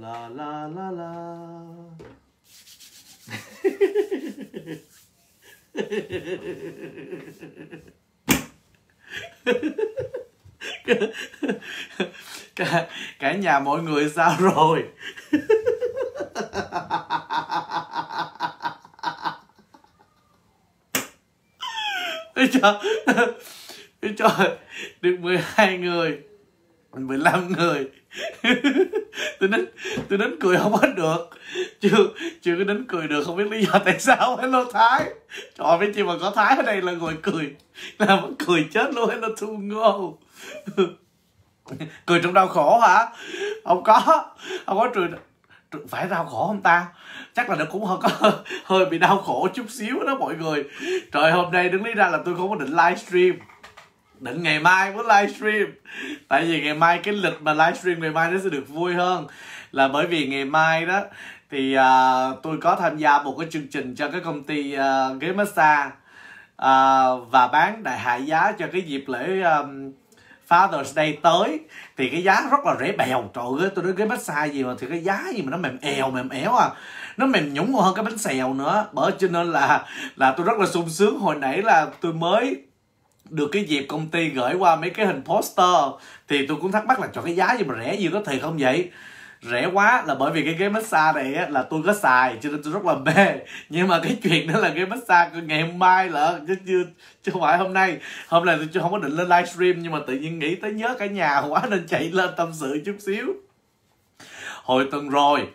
la la la la. Cả nhà mọi người sao rồi? Trời, được 12 người, 15 người. Tôi đến cười không hết được. Chưa có đến cười được, không biết lý do tại sao. Hello Thái. Trời ơi, chị mà có Thái ở đây là ngồi cười. Là vẫn cười chết luôn. Hello Thu Ngô. Cười trong đau khổ hả? Không có phải đau khổ không ta? Chắc là nó cũng hơi bị đau khổ chút xíu đó mọi người. Trời, hôm nay đứng lý ra là tôi không có định livestream. Định ngày mai mới livestream. Tại vì ngày mai cái lịch mà livestream ngày mai nó sẽ được vui hơn. Là bởi vì ngày mai đó thì tôi có tham gia một cái chương trình cho cái công ty ghế massage và bán đại hạ giá cho cái dịp lễ Father's Day tới. Thì cái giá rất là rẻ bèo. Trời ơi, tôi nói cái massage gì mà thì cái giá gì mà nó mềm éo à. Nó mềm nhũng hơn cái bánh xèo nữa. Bởi cho nên là tôi rất là sung sướng. Hồi nãy là tôi mới được cái dịp công ty gửi qua mấy cái hình poster. Thì tôi cũng thắc mắc là cho cái giá gì mà rẻ gì có thiệt không vậy? Rẻ quá là bởi vì cái ghế massage này á, là tôi có xài cho nên tôi rất là mê. Nhưng mà cái chuyện đó là ghế massage ngày hôm mai là chứ không phải hôm nay. Hôm nay tôi chưa không có định lên livestream, nhưng mà tự nhiên nghĩ tới nhớ cả nhà quá nên chạy lên tâm sự chút xíu. Hồi tuần rồi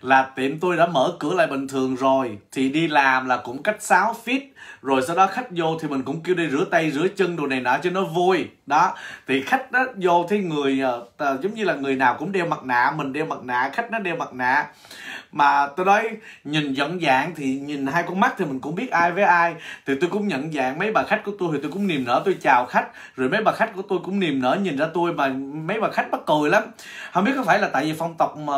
là tiệm tôi đã mở cửa lại bình thường rồi. Thì đi làm là cũng cách 6 feet. Rồi sau đó khách vô thì mình cũng kêu đi rửa tay, rửa chân đồ này nọ cho nó vui. Đó, thì khách đó vô thì người giống như là người nào cũng đeo mặt nạ. Mình đeo mặt nạ, khách nó đeo mặt nạ. Mà tôi nói nhìn nhận dạng thì nhìn hai con mắt thì mình cũng biết ai với ai. Thì tôi cũng nhận dạng mấy bà khách của tôi, thì tôi cũng niềm nở, tôi chào khách. Rồi mấy bà khách của tôi cũng niềm nở nhìn ra tôi, mà mấy bà khách bắt cười lắm. Không biết có phải là tại vì phong tộc mà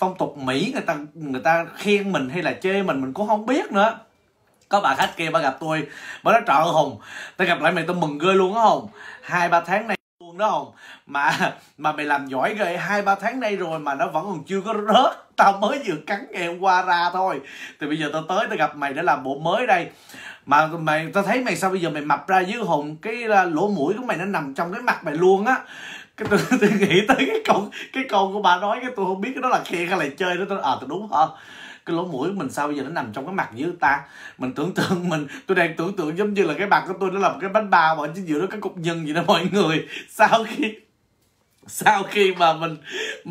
phong tục Mỹ người ta khen mình hay là chê mình cũng không biết nữa. Có bà khách kia bà gặp tôi, bà nói trời Hùng, tao gặp lại mày tao mừng ghê luôn á Hùng. 2-3 tháng nay luôn đó Hùng. Mà mày làm giỏi ghê, 2-3 tháng nay rồi mà nó vẫn còn chưa có rớt. Tao mới vừa cắn ngày hôm qua ra thôi. Thì bây giờ tao tới tao gặp mày để làm bộ mới đây. Mà mày, tao thấy mày sao bây giờ mày mập ra dưới Hùng. Cái lỗ mũi của mày nó nằm trong cái mặt mày luôn á. Cái tôi nghĩ tới cái câu của bà nói, cái tôi không biết cái đó là khen hay là chơi đó. Tôi tôi đúng hả? Cái lỗ mũi của mình sao bây giờ nó nằm trong cái mặt như ta. Mình tưởng tượng tôi đang tưởng tượng giống như là cái mặt của tôi nó là một cái bánh bao mà chính giữa đó cái cục nhân gì đó mọi người. Sau khi mà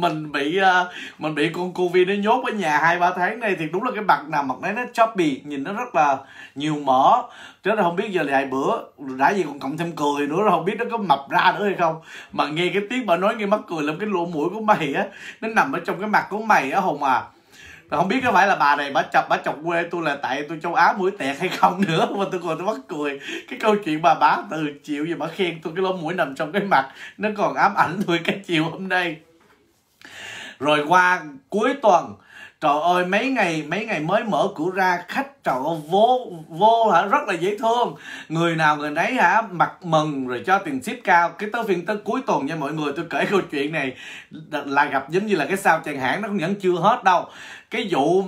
mình bị con Covid nó nhốt ở nhà 2-3 tháng này thì đúng là cái mặt này nó choppy, nhìn nó rất là nhiều mỡ. Chứ không biết giờ lại bữa đã gì còn cộng thêm cười nữa rồi không biết nó có mập ra nữa hay không. Mà nghe cái tiếng bà nói nghe mắc cười lắm, cái lỗ mũi của mày á nó nằm ở trong cái mặt của mày á Hùng à. Không biết có phải là bà này bà chọc quê tôi là tại tôi châu Á mũi tẹt hay không nữa mà tôi còn mắc cười. Cái câu chuyện mà bà từ chiều gì bà khen tôi cái lỗ mũi nằm trong cái mặt nó còn ám ảnh tôi cái chiều hôm nay. Rồi qua cuối tuần, trời ơi mấy ngày mới mở cửa ra khách trời ơi vô hả, rất là dễ thương. Người nào người nấy hả, mặt mừng rồi cho tiền ship cao. Cái tới phiên tới cuối tuần nha mọi người, tôi kể câu chuyện này là gặp giống như là cái sao chàng hãng nó cũng vẫn chưa hết đâu. Cái vụ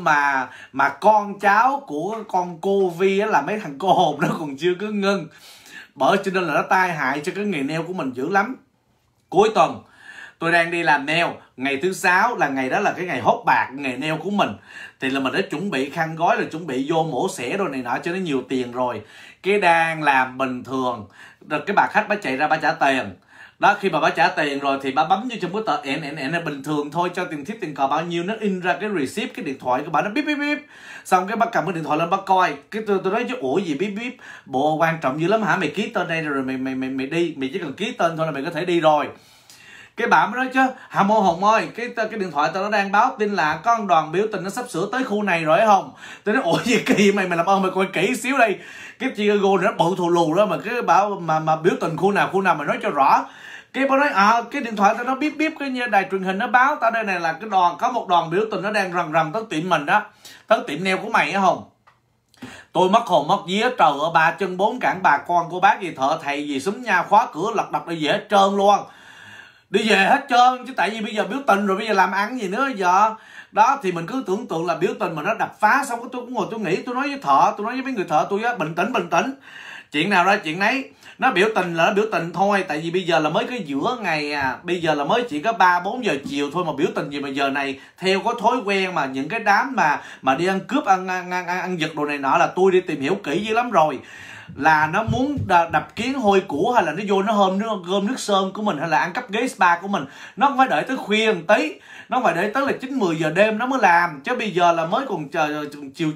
mà con cháu của con cô Vi á, là mấy thằng cô hồn nó còn chưa có ngưng. Bởi cho nên là nó tai hại cho cái nghề nail của mình dữ lắm. Cuối tuần tôi đang đi làm nail, ngày thứ 6 là ngày đó là cái ngày hốt bạc ngày nail của mình. Thì là mình đã chuẩn bị khăn gói rồi chuẩn bị vô mổ xẻ đồ này nọ cho nó nhiều tiền rồi. Cái đang làm bình thường, rồi cái bà khách bà chạy ra bà trả tiền. Đó, khi mà bà trả tiền rồi thì bà bấm vô trong cái tờ n bình thường thôi, cho tiền tip tiền cò bao nhiêu nó in ra cái receipt, cái điện thoại của bà nó bíp bíp bíp. Xong cái bà cầm cái điện thoại lên bà coi. Cái tôi nói chứ ủa gì bíp bíp, bộ quan trọng dữ lắm hả, mày ký tên đây rồi mày đi, mày chỉ cần ký tên thôi là mày có thể đi rồi. Cái bà mới nói chứ hả mô Hùng ơi, cái điện thoại tao nó đang báo tin là có đoàn biểu tình nó sắp sửa tới khu này rồi không. Tôi nói ủa gì kỳ mày làm ơn mày coi kỹ xíu đây. Cái Chicago nó bự thù lù đó mà cái bảo mà biểu tình khu nào mày nói cho rõ. Cái bà nói cái điện thoại tao nó bíp bíp cái như đài truyền hình nó báo tao đây này là cái có một đoàn biểu tình nó đang rầm tới tiệm mình đó, tới tiệm nail của mày á Hùng. Tôi mất hồn mất vía, trời ơi ba chân bốn cẳng bà con cô bác gì thợ thầy gì xúm nha khóa cửa lật đập nó dễ trơn luôn. đi về hết trơn, chứ tại vì bây giờ biểu tình rồi, bây giờ làm ăn gì nữa giờ. Đó thì mình cứ tưởng tượng là biểu tình mà nó đập phá, xong cái tôi cũng ngồi tôi nghĩ, tôi nói với thợ, tôi nói với mấy người thợ tôi á, bình tĩnh, chuyện nào ra chuyện nấy. Nó biểu tình là nó biểu tình thôi, tại vì bây giờ là mới cái giữa ngày à, bây giờ là mới chỉ có 3-4 giờ chiều thôi mà biểu tình gì mà giờ này. Theo có thói quen mà những cái đám mà đi ăn cướp, ăn giật đồ này nọ là tôi đi tìm hiểu kỹ dữ lắm rồi, là nó muốn đập kiến hôi củ, hay là nó vô nó gom nước sơn của mình, hay là ăn cắp ghế spa của mình. Nó không phải đợi tới khuya một tí, nó phải đợi tới là 9-10 giờ đêm nó mới làm, chứ bây giờ là mới còn chờ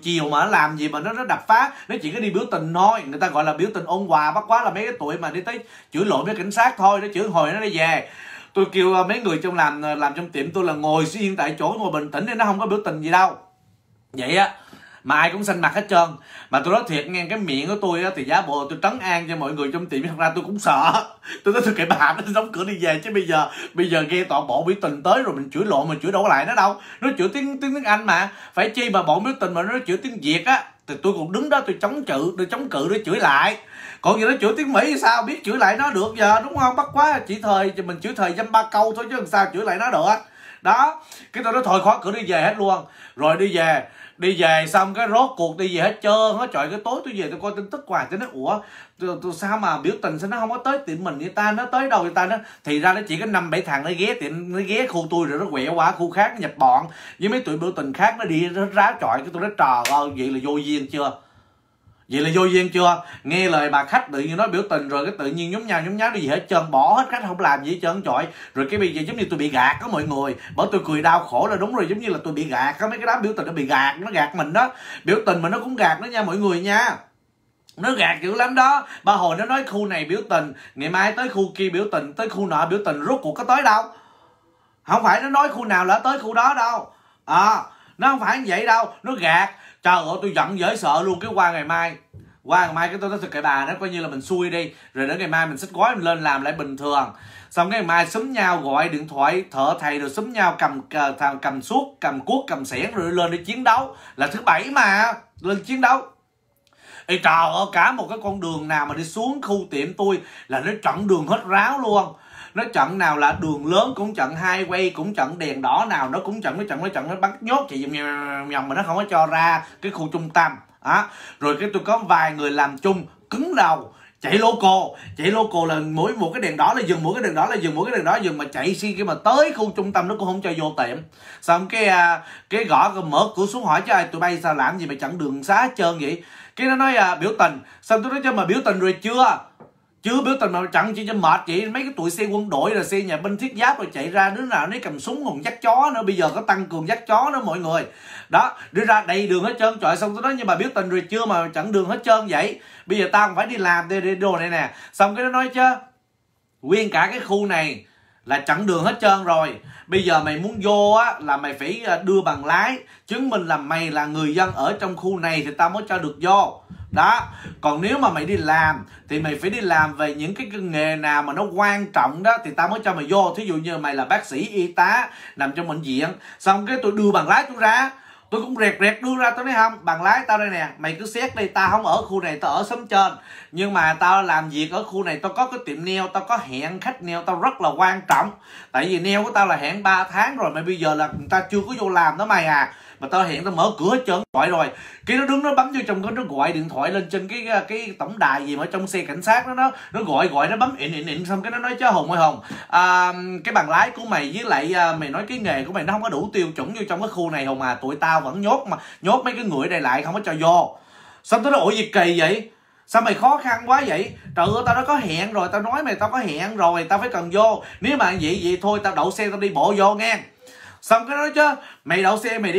chiều mà nó làm gì mà nó đập phá. Nó chỉ có đi biểu tình thôi, người ta gọi là biểu tình ôn hòa, bắt quá là mấy cái tuổi mà đi tới chửi lộn với cảnh sát thôi, nó chửi hồi nó đi về. Tôi kêu mấy người trong làm trong tiệm tôi là ngồi yên tại chỗ, ngồi bình tĩnh để nó không có biểu tình gì đâu. Vậy á mà ai cũng xanh mặt hết trơn. Mà tôi nói thiệt nghe, cái miệng của tôi á, thì giả bộ tôi trấn an cho mọi người trong tiệm, thật ra tôi cũng sợ. Tôi nói tôi kệ bà, nó đóng cửa đi về, chứ bây giờ ghe toàn bộ biểu tình tới rồi mình chửi lộn, mình chửi đổ lại nó đâu. Nó chửi tiếng Anh mà, phải chi mà bọn biểu tình mà nó chửi tiếng Việt á thì tôi cũng đứng đó tôi chống cự để chửi lại. Còn như nó chửi tiếng Mỹ thì sao biết chửi lại nó được giờ, đúng không? Bắt quá chỉ thời mình chửi thời dăm ba câu thôi chứ làm sao chửi lại nó được. Đó, cái tôi nói thôi khóa cửa đi về hết luôn. Rồi đi về xong cái rốt cuộc đi về hết trơn hết. Trời, cái tối tôi về tôi coi tin tức hoài, tôi nói ủa tôi sao mà biểu tình sao nó không có tới tiệm mình vậy ta, nó tới đâu vậy ta. Nó thì ra nó chỉ có 5-7 thằng nó ghé tiệm, nó ghé khu tôi rồi nó quẹo qua khu khác, nó nhập bọn với mấy tụi biểu tình khác, nó đi nó ráo trọi. Cái tôi nói trời ơi, vậy là vô duyên chưa? Nghe lời bà khách tự nhiên nói biểu tình rồi cái tự nhiên nhúng nháo đi gì hết trơn, bỏ hết, khách không làm gì hết trơn trọi. Rồi cái bây giờ giống như tôi bị gạt á mọi người, bởi tôi cười đau khổ là đúng rồi, giống như là tôi bị gạt á, mấy cái đám biểu tình nó bị gạt, nó gạt mình đó. Biểu tình mà nó cũng gạt đó nha mọi người nha, nó gạt dữ lắm đó. Ba hồi nó nói khu này biểu tình, ngày mai tới khu kia biểu tình, tới khu nọ biểu tình, rốt cuộc có tới đâu? Không phải nó nói khu nào là tới khu đó đâu, nó không phải như vậy đâu, nó gạt. Trời ơi tôi giận dễ sợ luôn. Cái qua ngày mai cái tôi nói thật kệ bà, nó coi như là mình xui đi. Rồi đến ngày mai mình xách gói mình lên làm lại bình thường. Xong cái ngày mai xúm nhau gọi điện thoại thợ thầy, rồi xúm nhau cầm suốt, cầm cuốc, cầm xẻng rồi lên để chiến đấu. Là thứ Bảy mà lên chiến đấu. Ê trời ơi, cả một cái con đường nào mà đi xuống khu tiệm tôi là nó chặn đường hết ráo luôn. Nó chặn nào là đường lớn cũng chặn, highway cũng chặn, đèn đỏ nào nó cũng chặn, nó chặn nó bắn nhốt chị nhầm mà nó không có cho ra cái khu trung tâm á. Rồi cái tôi có vài người làm chung cứng đầu chạy local là mỗi một cái đèn đỏ là dừng, mà chạy xi khi mà tới khu trung tâm nó cũng không cho vô tiệm. Xong cái gõ rồi mở cửa xuống hỏi chứ ai tụi bay sao làm gì mà chặn đường xá trơn vậy. Cái nó nói biểu tình. Xong tôi nói cho mà biểu tình rồi chưa biểu tình mà chặn chỉ cho mệt vậy. Mấy cái tụi xe quân đội rồi xe nhà binh thiết giáp rồi chạy ra, đứa nào nó cầm súng còn dắt chó nữa, bây giờ có tăng cường dắt chó nữa mọi người đó, đưa ra đầy đường hết trơn trọi. Xong tôi nói nhưng mà biểu tình rồi chưa mà chặn đường hết trơn vậy, bây giờ tao không phải đi làm đi đồ này nè. Xong cái nó nói chứ nguyên cả cái khu này là chặn đường hết trơn rồi, bây giờ mày muốn vô á là mày phải đưa bằng lái chứng minh là mày là người dân ở trong khu này thì tao mới cho được vô đó. Còn nếu mà mày đi làm thì mày phải đi làm về những cái nghề nào mà nó quan trọng đó thì tao mới cho mày vô, thí dụ như mày là bác sĩ, y tá, nằm trong bệnh viện. Xong cái tôi đưa bằng lái tôi ra, tôi cũng rẹt đưa ra, tôi nói không, bằng lái tao đây nè, mày cứ xét đi, tao không ở khu này, tao ở xóm trên, nhưng mà tao làm việc ở khu này, tao có cái tiệm nail, tao có hẹn khách nail, tao rất là quan trọng, tại vì nail của tao là hẹn 3 tháng rồi, mày bây giờ là người ta chưa có vô làm đó mày à. Mà tao hiện tao mở cửa hết trơn gọi rồi. Cái nó đứng nó bấm vô trong cái nó gọi điện thoại lên trên cái tổng đài gì mà trong xe cảnh sát đó, nó gọi nó bấm ịn. Xong cái nó nói chứ Hùng ơi Hùng, cái bằng lái của mày với lại mày nói cái nghề của mày nó không có đủ tiêu chuẩn vô trong cái khu này Hùng à, tụi tao vẫn nhốt mấy cái người này lại không có cho vô. Xong tao nói ủa gì kỳ vậy, sao mày khó khăn quá vậy? Trời ơi tao đã có hẹn rồi, tao nói mày tao có hẹn rồi, tao phải cần vô. Nếu mà vậy thôi tao đậu xe tao đi bộ vô nghe. Xong cái đó chứ mày đậu xe mày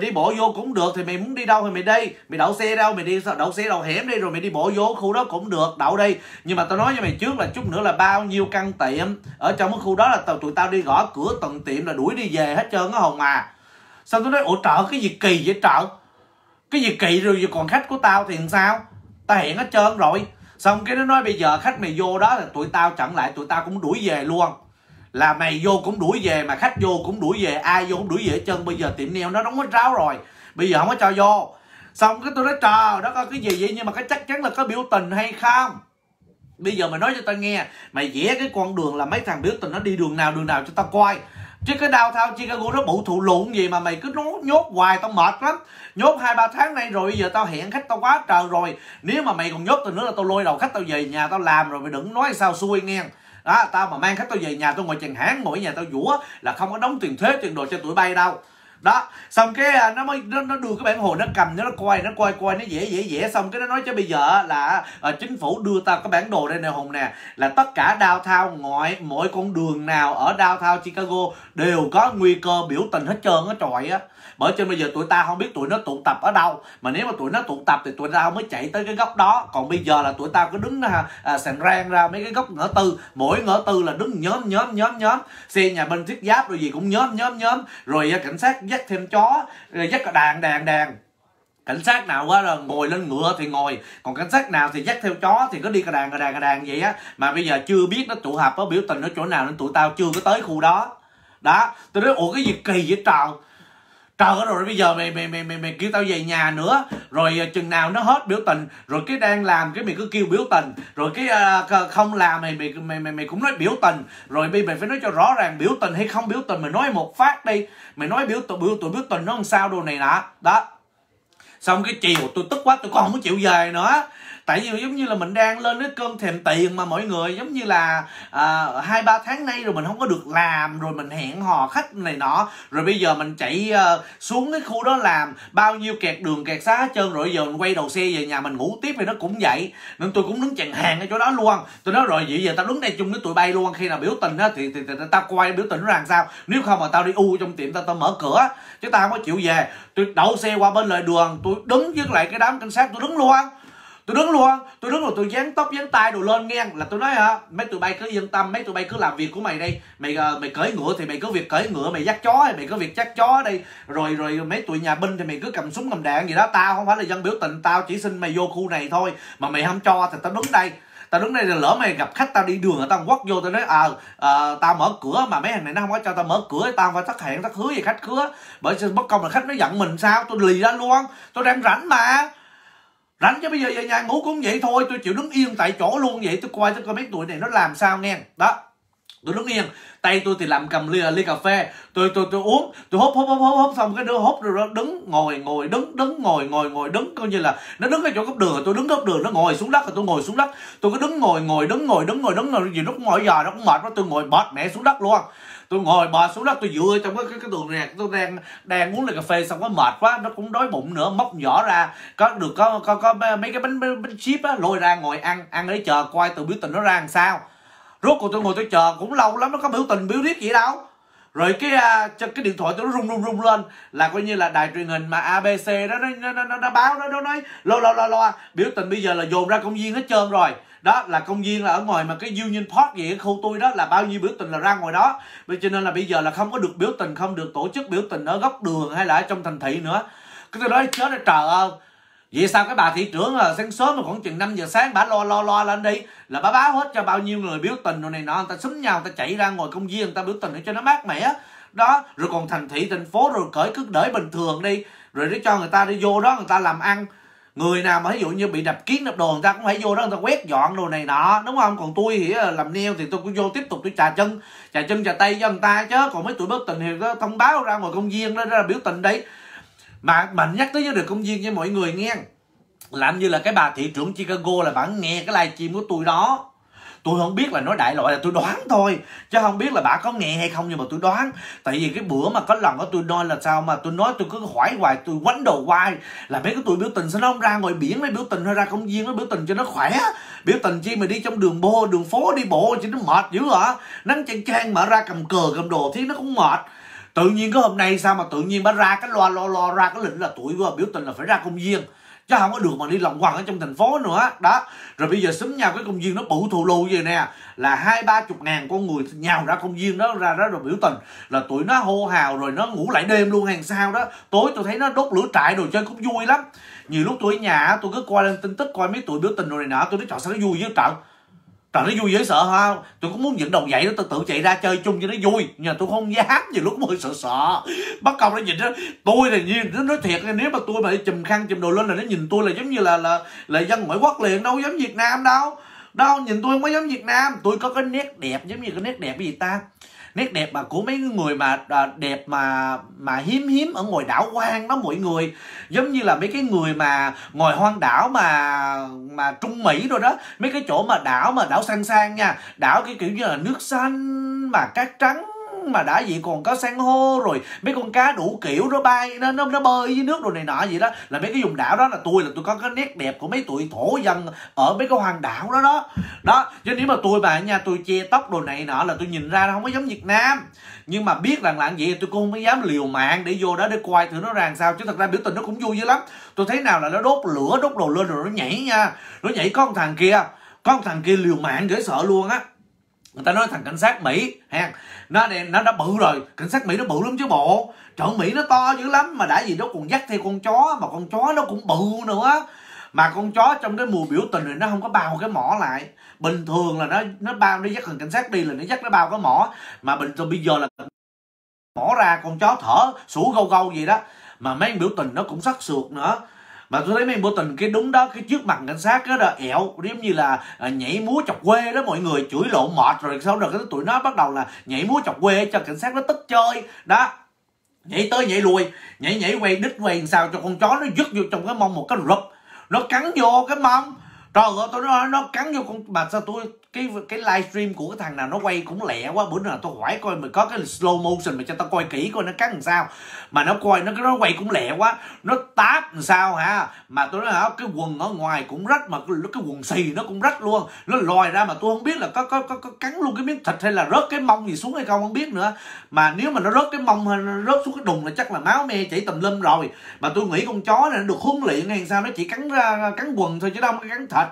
đi bộ vô cũng được, thì mày muốn đi đâu thì mày đi, mày đậu xe đâu mày đi, đậu xe đầu hẻm đi rồi mày đi bộ vô khu đó cũng được, đậu đi. Nhưng mà tao nói với mày trước là chút nữa là bao nhiêu căn tiệm ở trong cái khu đó là tụi tao đi gõ cửa từng tiệm là đuổi đi về hết trơn á Hồng à. Xong tôi nói ủa trợ cái gì kỳ vậy trợ, cái gì kỳ rồi, còn khách của tao thì làm sao, tao hẹn hết trơn rồi. Xong cái nó nói bây giờ khách mày vô đó là tụi tao chặn lại, tụi tao cũng đuổi về luôn, là mày vô cũng đuổi về mà khách vô cũng đuổi về, ai vô cũng đuổi về hết trơn. Bây giờ tiệm nail nó đóng hết ráo rồi, bây giờ không có cho vô. Xong cái tôi nói trời đất ơi cái gì vậy, nhưng mà cái chắc chắn là có biểu tình hay không Bây giờ mày nói cho tao nghe, mày vẽ cái con đường là mấy thằng biểu tình nó đi đường nào cho tao coi. Chứ cái downtown Chicago nó bụ thụ lụn gì mà mày cứ nhốt hoài tao mệt lắm. Nhốt 2-3 tháng nay rồi, bây giờ tao hẹn khách tao quá trời rồi. Nếu mà mày còn nhốt tao nữa là tao lôi đầu khách tao về nhà tao làm rồi, mày đừng nói sao xuôi nghe. Đó, tao mà mang khách tao về nhà tao ngồi chèn hãng, ngồi ở nhà tao vũa là không có đóng tiền thuế, tiền đồ cho tụi bay đâu. Đó, xong cái nó mới nó đưa cái bản hồ, nó cầm nó coi, nó coi nó dễ, xong cái nó nói chứ bây giờ là chính phủ đưa tao cái bản đồ đây nè Hùng nè, là tất cả downtown mọi con đường nào ở downtown Chicago đều có nguy cơ biểu tình hết trơn á trời á. Bởi cho nên bây giờ tụi ta không biết tụi nó tụ tập ở đâu, mà nếu mà tụi nó tụ tập thì tụi tao mới chạy tới cái góc đó, còn bây giờ là tụi tao cứ đứng sàn rang ra mấy cái góc ngõ tư, mỗi ngõ tư là đứng nhóm, xe nhà bên thiết giáp rồi gì cũng nhóm, rồi cảnh sát dắt thêm chó, dắt đàn. Cảnh sát nào á là ngồi lên ngựa thì ngồi, còn cảnh sát nào thì dắt theo chó thì cứ đi cà đàn vậy á. Mà bây giờ chưa biết nó tụ họp ở biểu tình ở chỗ nào nên tụi tao chưa có tới khu đó. Đó, tôi nói ủa cái gì kỳ vậy trời rồi bây giờ mày kêu tao về nhà nữa, rồi chừng nào nó hết biểu tình, rồi cái đang làm cái mày cứ kêu biểu tình, rồi cái không làm mày cũng nói biểu tình, rồi bây mày phải nói cho rõ ràng biểu tình hay không biểu tình, mày nói một phát đi, mày nói biểu tình nó làm sao đồ này nọ đó. Xong cái chiều tôi tức quá tôi còn không chịu về nữa. Tại vì giống như là mình đang lên cái cơn thèm tiền mà mọi người, giống như là 2-3 tháng nay rồi mình không có được làm, rồi mình hẹn hò khách này nọ, rồi bây giờ mình chạy xuống cái khu đó làm, bao nhiêu kẹt đường kẹt xá hết trơn, rồi giờ mình quay đầu xe về nhà mình ngủ tiếp thì nó cũng vậy. Nên tôi cũng đứng chặn hàng ở chỗ đó luôn. Tôi nói rồi vậy giờ tao đứng đây chung với tụi bay luôn, khi nào biểu tình á thì tao quay biểu tình nó làm sao. Nếu không mà tao đi u trong tiệm tao mở cửa, chứ tao không có chịu về. Tôi đậu xe qua bên lề đường, tôi đứng với lại cái đám cảnh sát, tôi đứng luôn, tôi dán tóc dán tay đồ lên nghe, là tôi nói hả, mấy tụi bay cứ yên tâm, mấy tụi bay cứ làm việc của mày đây, mày cưỡi ngựa thì mày cứ việc cưỡi ngựa, mày dắt chó thì mày cứ việc dắt chó đây, rồi mấy tụi nhà binh thì mày cứ cầm súng cầm đạn gì đó, tao không phải là dân biểu tình, tao chỉ xin mày vô khu này thôi, mà mày không cho thì tao đứng đây là lỡ mày gặp khách tao đi đường tao quất vô, tao nói tao mở cửa mà mấy thằng này nó không có cho tao mở cửa, tao không phải thất hẹn thất hứa gì khách khứa, bởi bất công là khách nó giận mình sao, tôi lì ra luôn, tôi đang rảnh mà. Rảnh chứ bây giờ về nhà ngủ cũng vậy thôi, tôi chịu đứng yên tại chỗ luôn vậy, tôi coi mấy tụi này nó làm sao nghe. Đó, tôi đứng yên, tay tôi thì cầm ly cà phê, tôi uống, tôi húp xong cái đứa húp rồi đứng ngồi đứng, coi như là nó đứng ở chỗ góc đường, tôi đứng góc đường, nó ngồi xuống đất rồi tôi ngồi xuống đất, tôi cứ đứng ngồi đứng rồi gì lúc ngồi giờ nó cũng mệt quá, tôi ngồi bệt mẹ xuống đất luôn. Tôi ngồi bò xuống đất, tôi dựa trong cái tường này, tôi đang uống ly cà phê xong quá mệt quá, nó cũng đói bụng nữa, móc vỏ ra, có mấy cái bánh chip á, lôi ra ngồi ăn để chờ coi tụi biểu tình nó ra làm sao. Rốt cuộc tôi ngồi tôi chờ cũng lâu lắm, nó có biểu tình biểu riết gì đâu. Rồi cái điện thoại tôi nó rung lên, là coi như là đài truyền hình mà ABC đó nó báo đó, nó nói lo biểu tình bây giờ là dồn ra công viên hết trơn rồi. Đó là công viên là ở ngoài mà cái Union Park gì cái khu tôi đó là bao nhiêu biểu tình là ra ngoài đó. Vậy cho nên là bây giờ là không có được biểu tình, không được tổ chức biểu tình ở góc đường hay là ở trong thành thị nữa. Cái tôi nói chết là trời ơi. Vậy sao cái bà thị trưởng là sáng sớm mà khoảng chừng 5 giờ sáng bà lo lên đi, là bà báo hết cho bao nhiêu người biểu tình rồi này nọ, người ta xúm nhau, người ta chạy ra ngồi công viên, người ta biểu tình để cho nó mát mẻ. Đó, rồi còn thành thị thành phố rồi cứ để bình thường đi, rồi để cho người ta đi vô đó người ta làm ăn. Người nào mà ví dụ như bị đập kiến đập đồ người ta cũng phải vô đó người ta quét dọn đồ này nọ, đúng không? Còn tôi thì làm neo thì tôi cũng vô tiếp tục tôi trà chân trà tay cho người ta chứ, còn mấy tụi biểu tình thì nó thông báo ra ngoài công viên đó ra biểu tình đấy. Mà mình nhắc tới với được công viên với mọi người nghe, làm như là cái bà thị trưởng Chicago là bạn nghe cái livestream của tôi đó. Tôi không biết là nói đại loại là tôi đoán thôi, chứ không biết là bà có nghe hay không, nhưng mà tôi đoán. Tại vì cái bữa mà có lần đó tôi nói là sao mà tôi nói tôi cứ hỏi hoài, tôi quánh đồ hoài là mấy cái tụi biểu tình sao nó không ra ngoài biển, mấy biểu tình hay ra công viên nó biểu tình cho nó khỏe. Biểu tình chi mà đi trong đường phố đi bộ chứ nó mệt dữ hả? Nắng chang mà ra cầm cờ cầm đồ thì nó cũng mệt. Tự nhiên cái hôm nay sao mà tự nhiên bà ra cái lo ra cái lệnh là tụi biểu tình là phải ra công viên, chứ không có được mà đi lòng quăng ở trong thành phố nữa. Đó, rồi bây giờ xúm nhau cái công viên nó bự thù lù vậy nè, là 20-30 ngàn con người nhào ra công viên đó ra đó rồi biểu tình, là tụi nó hô hào rồi nó ngủ lại đêm luôn hàng sao đó. Tối tôi thấy nó đốt lửa trại đồ chơi cũng vui lắm. Nhiều lúc tôi ở nhà tôi cứ coi lên tin tức coi mấy tụi biểu tình rồi này nọ, tôi nói trời sao nó vui với trời nó vui dễ sợ ha. Tôi cũng muốn dẫn đầu dậy đó, tôi tự chạy ra chơi chung cho nó vui, nhưng mà tôi không dám, nhiều lúc hơi sợ. Bắt công nó nhìn đó, tôi là như nó nói thiệt, nếu mà tôi mà chùm khăn chùm đồ lên là nó nhìn tôi là giống như là dân ngoại quốc liền, đâu giống Việt Nam đâu. Đâu, nhìn tôi không giống Việt Nam. Tôi có cái nét đẹp giống như cái nét đẹp gì ta, nét đẹp mà của mấy người mà đẹp mà hiếm ở ngoài đảo hoang đó mọi người, giống như là mấy cái người mà ngồi hoang đảo mà Trung Mỹ rồi đó, mấy cái chỗ mà đảo sang sang nha, đảo cái kiểu như là nước xanh mà cát trắng mà đã vậy còn có san hô rồi mấy con cá đủ kiểu nó bay nó bơi dưới nước rồi này nọ vậy đó, là mấy cái vùng đảo đó là tôi có cái nét đẹp của mấy tụi thổ dân ở mấy cái hoàng đảo đó đó đó. Chứ nếu mà tôi nha, tôi che tóc đồ này nọ là tôi nhìn ra nó không có giống Việt Nam, nhưng mà biết rằng là vậy tôi cũng không có dám liều mạng để vô đó để coi thử nó ra sao, chứ thật ra biểu tình nó cũng vui dữ lắm. Tôi thấy nào là nó đốt lửa đốt đồ lên rồi nó nhảy nha, nó nhảy. Có con thằng kia liều mạng dễ sợ luôn á. Người ta nói thằng cảnh sát Mỹ ha, nó đã bự rồi, cảnh sát Mỹ nó bự lắm chứ bộ. Trời, Mỹ nó to dữ lắm mà đã gì nó còn dắt theo con chó, mà con chó nó cũng bự nữa. Mà con chó trong cái mùa biểu tình này nó không có bao cái mỏ lại. Bình thường là nó dắt thằng cảnh sát đi là nó dắt nó bao cái mỏ, mà bình thường bây giờ là mỏ ra con chó thở sủa gâu gâu gì đó, mà mấy biểu tình nó cũng sắc sược nữa. Mà tôi thấy mấy biểu tình cái đúng đó, cái trước mặt cảnh sát đó là ẹo, giống như là nhảy múa chọc quê đó mọi người, chửi lộn mệt rồi sau đó cái tụi nó bắt đầu là nhảy múa chọc quê cho cảnh sát nó tức chơi đó, nhảy tới nhảy lùi, nhảy quay đít quay sao cho con chó nó dứt vô trong cái mông một cái rụp, nó cắn vô cái mông. Trời ơi, tôi nói nó cắn vô con, mà sao tôi cái livestream của cái thằng nào nó quay cũng lẹ quá, bữa nào tôi hỏi coi mình có cái slow motion mà cho tao coi kỹ coi nó cắn làm sao, mà nó coi nó quay cũng lẹ quá, nó táp làm sao hả. Mà tôi nói hả, cái quần ở ngoài cũng rách, mà cái quần xì nó cũng rách luôn, nó lòi ra mà tôi không biết là có cắn luôn cái miếng thịt hay là rớt cái mông gì xuống hay không biết nữa. Mà nếu mà nó rớt cái mông hay nó rớt xuống cái đùng là chắc là máu me chảy tùm lum rồi. Mà tôi nghĩ con chó này nó được huấn luyện hay sao, nó chỉ cắn ra cắn quần thôi chứ đâu có cắn thịt,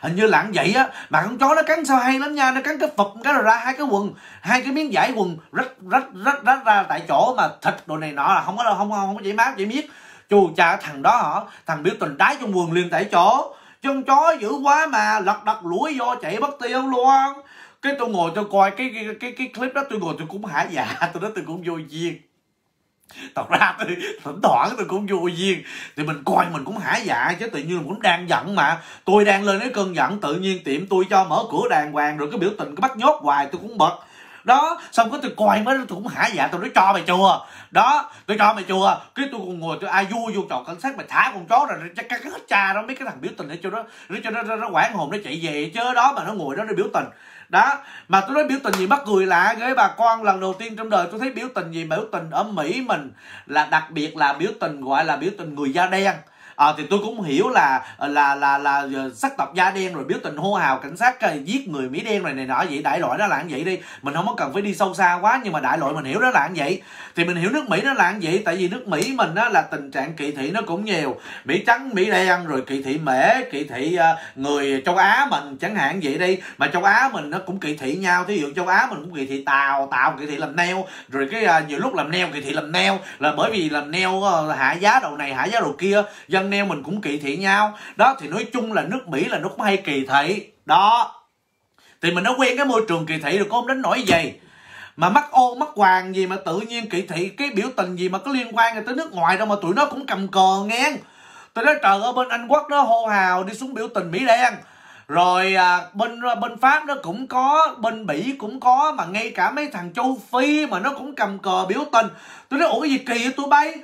hình như là vậy á. Mà con chó nó cắn sao hay lắm nha, nó cắn cái phập cái rồi ra hai cái quần, hai cái miếng vải quần rách ra tại chỗ, mà thịt đồ này nọ là không có chảy máu chảy miết. Chù cha, thằng đó hả, thằng biểu tình đái trong quần liền tại chỗ, chân chó dữ quá mà lật đật lủi vô chạy bất tiêu luôn. Cái tôi ngồi tôi coi cái clip đó, tôi ngồi tôi cũng hả dạ, tôi nói tôi cũng vô duyên. Thật ra tôi thỉnh thoảng tôi cũng vô duyên thì mình coi mình cũng hả dạ, chứ tự nhiên mình cũng đang giận, mà tôi đang lên cái cơn giận tự nhiên tiệm tôi cho mở cửa đàng hoàng rồi cái biểu tình cứ bắt nhốt hoài tôi cũng bật đó. Xong cái tôi coi mới tôi cũng hả dạ, tôi nói cho mày chưa đó, tôi cho mày chưa. Cái tôi còn ngồi tôi ai vui vô trò cảnh sát mà thả con chó rồi chắc cắt hết cha đó, mấy cái thằng biểu tình để cho nó quản hồn nó chạy về chứ đó, mà nó ngồi đó để biểu tình đó. Mà tôi nói biểu tình gì mắc cười lạ ghê bà con, lần đầu tiên trong đời tôi thấy biểu tình gì, biểu tình ở Mỹ mình là đặc biệt là biểu tình gọi là biểu tình người da đen. Thì tôi cũng hiểu là sắc tộc da đen rồi biểu tình hô hào cảnh sát giết người Mỹ đen rồi này nọ vậy, đại loại đó là như vậy đi, mình không có cần phải đi sâu xa quá, nhưng mà đại loại mình hiểu đó là như vậy. Thì mình hiểu nước Mỹ nó là như vậy, tại vì nước Mỹ mình á là tình trạng kỳ thị nó cũng nhiều, Mỹ trắng Mỹ đen rồi kỳ thị Mễ, kỳ thị người châu Á mình chẳng hạn vậy đi. Mà châu Á mình nó cũng kỳ thị nhau, thí dụ châu Á mình cũng kỳ thị Tàu, Tàu kỳ thị làm neo, rồi cái nhiều lúc làm neo kỳ thị làm neo, là bởi vì làm neo hạ giá đầu này hạ giá đầu kia, dân neo mình cũng kỳ thị nhau đó. Thì nói chung là nước Mỹ là nó cũng hay kỳ thị đó, thì mình nó quen cái môi trường kỳ thị rồi, không đến nỗi gì mà mắc ô mắc hoàng gì mà tự nhiên kỳ thị cái biểu tình gì mà có liên quan tới nước ngoài đâu, mà tụi nó cũng cầm cờ nghe. Tôi nói trời ơi, bên Anh Quốc nó hô hào đi xuống biểu tình Mỹ đen rồi, bên Pháp nó cũng có, bên Bỉ cũng có, mà ngay cả mấy thằng châu Phi mà nó cũng cầm cờ biểu tình. Tôi nói ủa cái gì kỳ vậy tụi bay,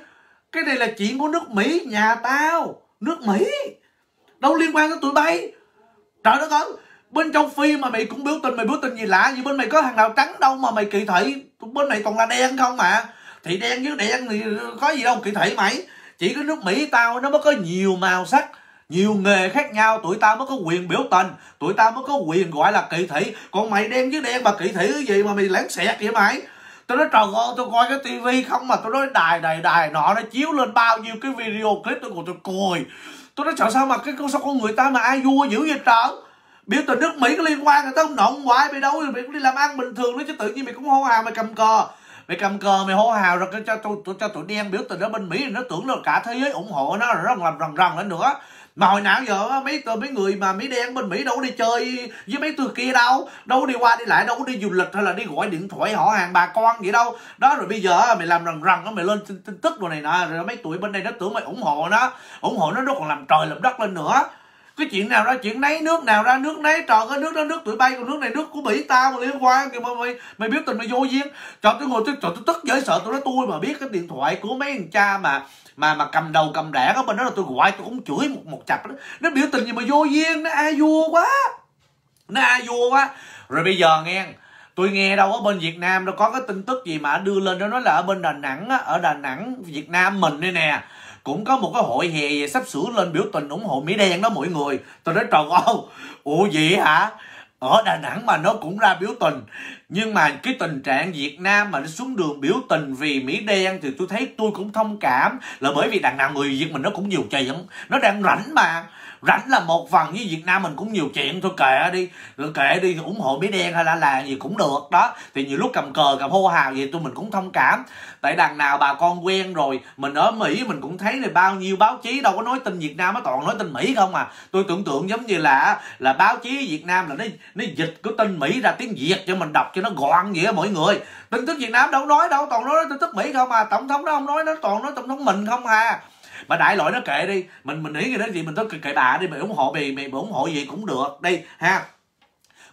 cái này là chuyện của nước Mỹ, nhà tao, nước Mỹ, đâu liên quan tới tụi bay. Trời đất ơi, bên châu Phi mà mày cũng biểu tình, mày biểu tình gì lạ vậy, bên mày có thằng nào trắng đâu mà mày kỳ thị, bên mày toàn là đen không mà. Thì đen với đen thì có gì đâu kỳ thị mày, chỉ có nước Mỹ tao nó mới có nhiều màu sắc, nhiều nghề khác nhau, tụi tao mới có quyền biểu tình, tụi tao mới có quyền gọi là kỳ thị. Còn mày đen với đen mà kỳ thị cái gì mà mày lén xẹt vậy mày. Tôi nói trời ơi, tôi coi cái tivi không mà tôi nói đài nọ nó chiếu lên bao nhiêu cái video clip, tôi còn tôi cười. Tôi nói trời sao mà sao con người ta mà ai vua dữ vậy trời. Biểu tình nước Mỹ có liên quan người ta không nộn hoài, mày đâu mày cũng đi làm ăn bình thường đó chứ, tự nhiên mày cũng hô hào, mày cầm cờ. Mày cầm cờ mày hô hào rồi cho tụi đen biểu tình ở bên Mỹ, nó tưởng là cả thế giới ủng hộ nó rồi, nó làm rần lên nữa. Mà hồi nào giờ mấy người mà Mỹ đen bên Mỹ đâu có đi chơi với mấy tụi kia đâu, đâu có đi qua đi lại, đâu có đi du lịch hay là đi gọi điện thoại họ hàng bà con vậy đâu đó. Rồi bây giờ mày làm rần mày lên tin tức đồ này nọ, rồi mấy tụi bên đây nó tưởng mày ủng hộ nó, nó còn làm trời làm đất lên nữa Cái chuyện nào ra chuyện nấy, nước nào ra nước nấy, trò cái nước đó nước tụi bay, còn nước này nước của Mỹ tao mà liên quan kìa, mày biết tình mày vô duyên. Trời, tôi ngồi tôi tức dễ sợ, tôi nói tôi mà biết cái điện thoại của mấy thằng cha mà cầm đầu cầm đẻ ở bên đó là tôi gọi tôi cũng chửi một chập đó. Nó biểu tình gì mà vô duyên, nó a vua quá. Nó a vua quá. Rồi bây giờ nghe, tôi nghe đâu ở bên Việt Nam đâu có cái tin tức gì mà đưa lên đó nói là ở bên Đà Nẵng á, ở Đà Nẵng Việt Nam mình đây nè, cũng có một cái hội hè sắp sửa lên biểu tình ủng hộ Mỹ đen đó mọi người. Tôi nói tròn ô, ủa vậy hả? Ở Đà Nẵng mà nó cũng ra biểu tình. Nhưng mà cái tình trạng Việt Nam mà nó xuống đường biểu tình vì Mỹ đen thì tôi thấy tôi cũng thông cảm. Là bởi vì đằng nào người Việt mình nó cũng nhiều chuyện. Nó đang rảnh mà. Rảnh là một phần, với Việt Nam mình cũng nhiều chuyện thôi, kệ đi ủng hộ Mỹ đen hay là gì cũng được đó. Thì nhiều lúc cầm cờ cầm hô hào vậy mình cũng thông cảm. Tại đằng nào bà con quen rồi. Mình ở Mỹ mình cũng thấy là bao nhiêu báo chí đâu có nói tin Việt Nam, nó toàn nói tin Mỹ không à. Tôi tưởng tượng giống như là báo chí Việt Nam là nó dịch cái tin Mỹ ra tiếng Việt cho mình đọc cho nó gọn vậy á mọi người. Tin tức Việt Nam đâu nói đâu, toàn nói tin tức Mỹ không à. Tổng thống nó không nói, nó toàn nói tổng thống mình không à. Mà đại loại nó kệ đi, mình nghĩ cái đó gì mình tới kệ bà đi, mày ủng hộ mày ủng hộ gì cũng được đi ha.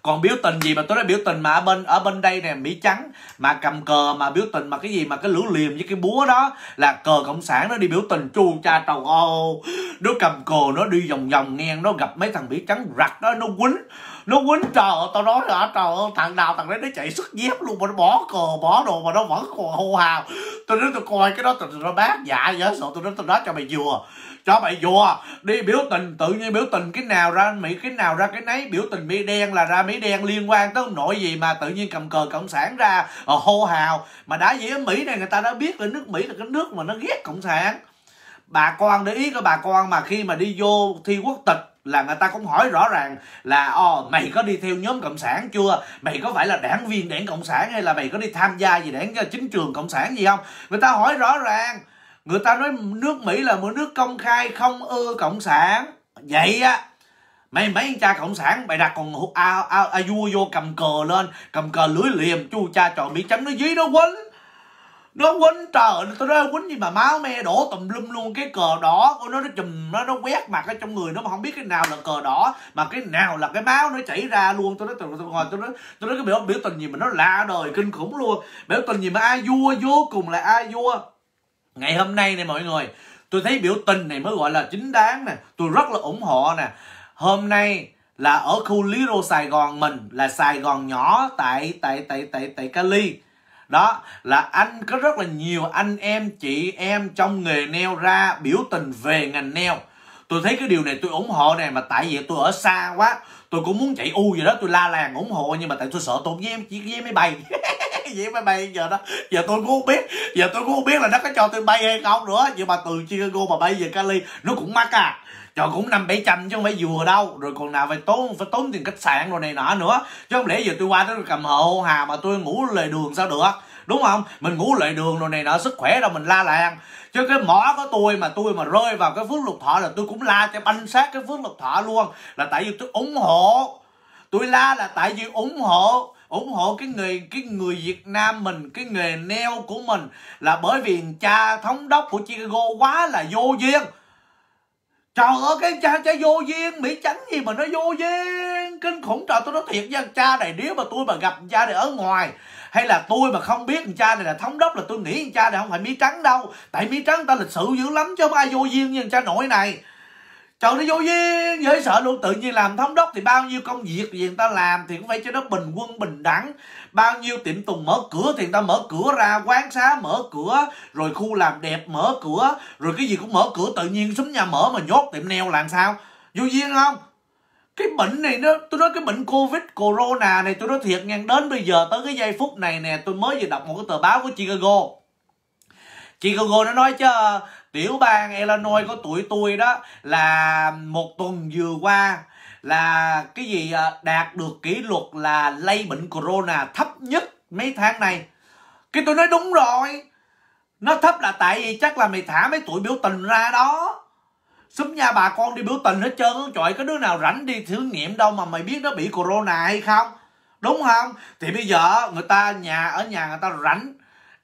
Còn biểu tình gì mà tôi nói biểu tình mà ở bên đây nè, Mỹ trắng mà cầm cờ mà biểu tình mà cái gì mà cái lưỡi liềm với cái búa đó là cờ cộng sản nó đi biểu tình chu cha trầu ô. Nó cầm cờ nó đi vòng vòng ngang, nó gặp mấy thằng Mỹ trắng rặt đó nó quýnh trời. Tao nói là trời ơi, thằng nào thằng đấy nó chạy sức dép luôn mà nó bỏ cờ bỏ đồ mà nó vẫn còn hô hào. Tôi nói tôi coi cái đó tụi nó bác dạ dở sợ. Tôi nói tao nói cho mày vừa đi biểu tình, tự nhiên biểu tình cái nào ra Mỹ cái nào ra cái nấy. Biểu tình Mỹ đen là ra Mỹ đen, liên quan tới ông nội gì mà tự nhiên cầm cờ cộng sản ra hô hào. Mà đã vậy ở Mỹ này người ta đã biết là nước Mỹ là cái nước mà nó ghét cộng sản. Bà con để ý cái bà con mà khi mà đi vô thi quốc tịch là người ta cũng hỏi rõ ràng là mày có đi theo nhóm cộng sản chưa, mày có phải là đảng viên đảng cộng sản hay là mày có đi tham gia gì đảng chính trường cộng sản gì không. Người ta hỏi rõ ràng, người ta nói nước Mỹ là một nước công khai không ưa cộng sản vậy á. Mày mấy cha cộng sản mày đặt còn a vua vô cầm cờ lên, cầm cờ lưỡi liềm chu cha trò. Mỹ trắng nó dưới nó quýnh. Nó quýnh trời, tôi nói quýnh gì mà máu me đổ tùm lum luôn. Cái cờ đỏ của nó chùm, nó quét mặt ở trong người nó mà không biết cái nào là cờ đỏ mà cái nào là cái máu nó chảy ra luôn. Tôi nói tôi nói cái biểu tình gì mà nó lạ đời kinh khủng luôn. Biểu tình gì mà ai vua, vô cùng là ai vua. Ngày hôm nay này mọi người, tôi thấy biểu tình này mới gọi là chính đáng nè, tôi rất là ủng hộ nè. Hôm nay là ở khu Lý Đô Sài Gòn mình, là Sài Gòn nhỏ tại Cali. Đó là anh có rất là nhiều anh em chị em trong nghề nail ra biểu tình về ngành nail. Tôi thấy cái điều này tôi ủng hộ nè, mà tại vì tôi ở xa quá, tôi cũng muốn chạy u vậy đó, tôi la làng ủng hộ. Nhưng mà tại tôi sợ tôi vé máy bay. Vé máy bay giờ đó, giờ tôi cũng không biết, là nó có cho tôi bay hay không nữa. Nhưng mà từ Chicago mà bay về Cali nó cũng mắc à. Trời, cũng 500-700 chứ không phải vừa đâu. Rồi còn nào phải tốn tiền khách sạn rồi này nọ nữa. Chứ không lẽ giờ tôi qua tới cầm hộ hà mà tôi ngủ lề đường sao được, đúng không? Mình ngủ lề đường rồi này nọ sức khỏe đâu mình la làng. Chứ cái mỏ của tôi mà rơi vào cái Phước Lộc Thọ là tôi cũng la cho banh sát cái Phước Lộc Thọ luôn. Là tại vì tôi ủng hộ. Tôi la là tại vì ủng hộ cái người Việt Nam mình, cái nghề nail của mình. Là bởi vì cha thống đốc của Chicago quá là vô duyên. Trời ơi, cái cha vô duyên, Mỹ trắng gì mà nó vô duyên kinh khủng. Trời, tôi nói thiệt với cha này, nếu mà tôi mà gặp cha này ở ngoài hay là tôi mà không biết cha này là thống đốc là tôi nghĩ cha này không phải Mỹ trắng đâu. Tại Mỹ trắng người ta lịch sự dữ lắm chứ không ai vô duyên như cha nội này. Trời, nó vô duyên dễ sợ luôn. Tự nhiên làm thống đốc thì bao nhiêu công việc gì người ta làm thì cũng phải cho nó bình quân bình đẳng. Bao nhiêu tiệm tùng mở cửa thì người ta mở cửa ra, quán xá mở cửa, rồi khu làm đẹp mở cửa, rồi cái gì cũng mở cửa. Tự nhiên xuống nhà mở mà nhốt tiệm nail làm sao, vô duyên không? Cái bệnh này nó, tôi nói cái bệnh Covid Corona này tôi nói thiệt ngang, đến bây giờ tới cái giây phút này nè, tôi mới vừa đọc một cái tờ báo của Chicago. Chicago nó nói chứ tiểu bang Illinois của tụi tôi đó là một tuần vừa qua là cái gì đạt được kỷ luật là lây bệnh corona thấp nhất mấy tháng này. Cái tôi nói đúng rồi, nó thấp là tại vì chắc là mày thả mấy tụi biểu tình ra đó, xúm nhà bà con đi biểu tình hết trơn. Trời, có đứa nào rảnh đi thử nghiệm đâu mà mày biết nó bị corona hay không, đúng không? Thì bây giờ người ta ở nhà người ta rảnh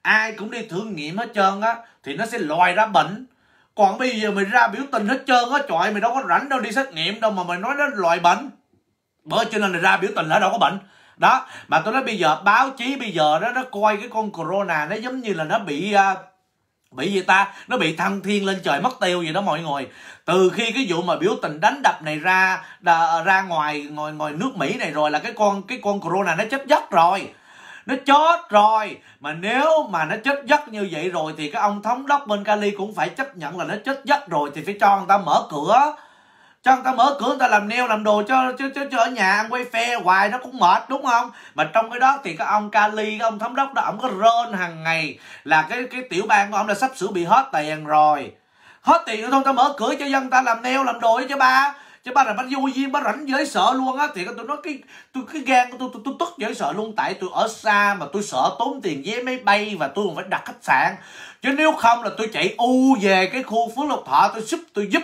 ai cũng đi thử nghiệm hết trơn á thì nó sẽ lòi ra bệnh. Còn bây giờ mày ra biểu tình hết trơn á, trời, mày đâu có rảnh đâu đi xét nghiệm đâu mà mày nói đến loại bệnh. Bởi cho nên là ra biểu tình là đâu có bệnh. Đó, mà tôi nói bây giờ báo chí bây giờ đó nó coi cái con corona nó giống như là nó bị gì ta, nó bị thăng thiên lên trời mất tiêu gì đó mọi người. Từ khi cái vụ mà biểu tình đánh đập này ra ngoài nước Mỹ này rồi là cái con corona nó chết giấc rồi. Nó chết rồi. Mà nếu mà nó chết giấc như vậy rồi thì cái ông thống đốc bên Cali cũng phải chấp nhận là nó chết giấc rồi, thì phải cho người ta mở cửa. Cho người ta mở cửa, người ta làm neo làm đồ cho ở nhà ăn quay phe hoài nó cũng mệt, đúng không? Mà trong cái đó thì cái ông Cali, cái ông thống đốc đó, ổng có rên hàng ngày là cái tiểu bang của ổng là sắp sửa bị hết tiền rồi. Hết tiền nữa thôi, người ta mở cửa cho dân ta làm neo làm đồ cho ba. Chứ ba là bác vô duyên, bác rảnh dễ sợ luôn á. Thì tôi nói cái gan của tôi tức dễ sợ luôn. Tại tôi ở xa mà tôi sợ tốn tiền vé máy bay và tôi còn phải đặt khách sạn. Chứ nếu không là tôi chạy u về cái khu Phước Lộc Thọ, tôi giúp